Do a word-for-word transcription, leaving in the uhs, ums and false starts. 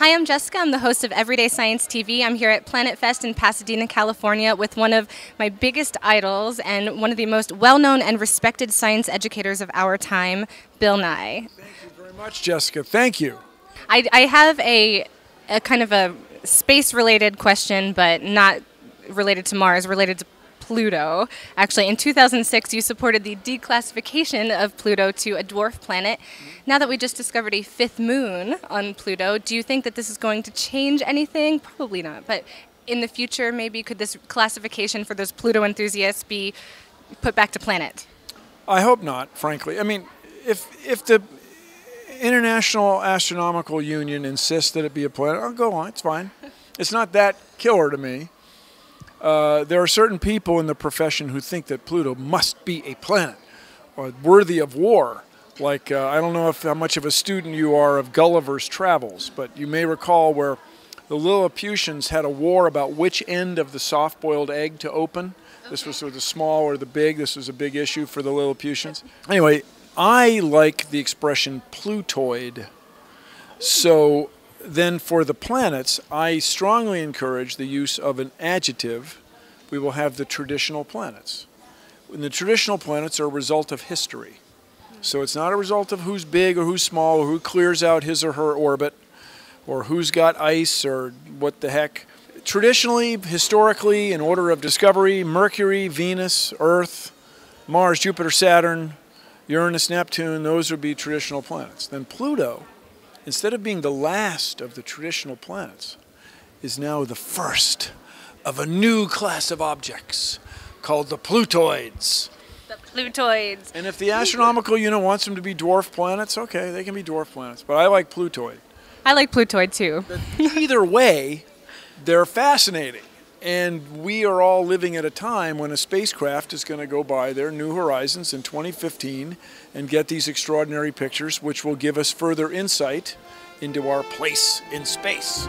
Hi, I'm Jessica. I'm the host of Everyday Science T V. I'm here at Planet Fest in Pasadena, California with one of my biggest idols and one of the most well-known and respected science educators of our time, Bill Nye. Thank you very much, Jessica. Thank you. I, I have a, a kind of a space-related question, but not related to Mars, related to Pluto. Actually, in two thousand six, you supported the declassification of Pluto to a dwarf planet. Now that we just discovered a fifth moon on Pluto, do you think that this is going to change anything? Probably not, but in the future, maybe could this classification for those Pluto enthusiasts be put back to planet? I hope not, frankly. I mean, if, if the International Astronomical Union insists that it be a planet, I'll go on, it's fine. It's not that killer to me. Uh, there are certain people in the profession who think that Pluto must be a planet or worthy of war. Like, uh, I don't know if, how much of a student you are of Gulliver's Travels, but you may recall where the Lilliputians had a war about which end of the soft-boiled egg to open. Okay. This was sort of the small or the big. This was a big issue for the Lilliputians. Anyway, I like the expression Plutoid. So then for the planets, I strongly encourage the use of an adjective. We will have the traditional planets. And the traditional planets are a result of history. So it's not a result of who's big or who's small or who clears out his or her orbit or who's got ice or what the heck. Traditionally, historically, in order of discovery, Mercury, Venus, Earth, Mars, Jupiter, Saturn, Uranus, Neptune, those would be traditional planets. Then Pluto, instead of being the last of the traditional planets, is now the first of a new class of objects called the Plutoids. The Plutoids. And if the Astronomical Unit wants them to be dwarf planets, okay, they can be dwarf planets. But I like Plutoid. I like Plutoid too. Either way, they're fascinating. And we are all living at a time when a spacecraft is going to go by their New Horizons in twenty fifteen and get these extraordinary pictures, which will give us further insight into our place in space.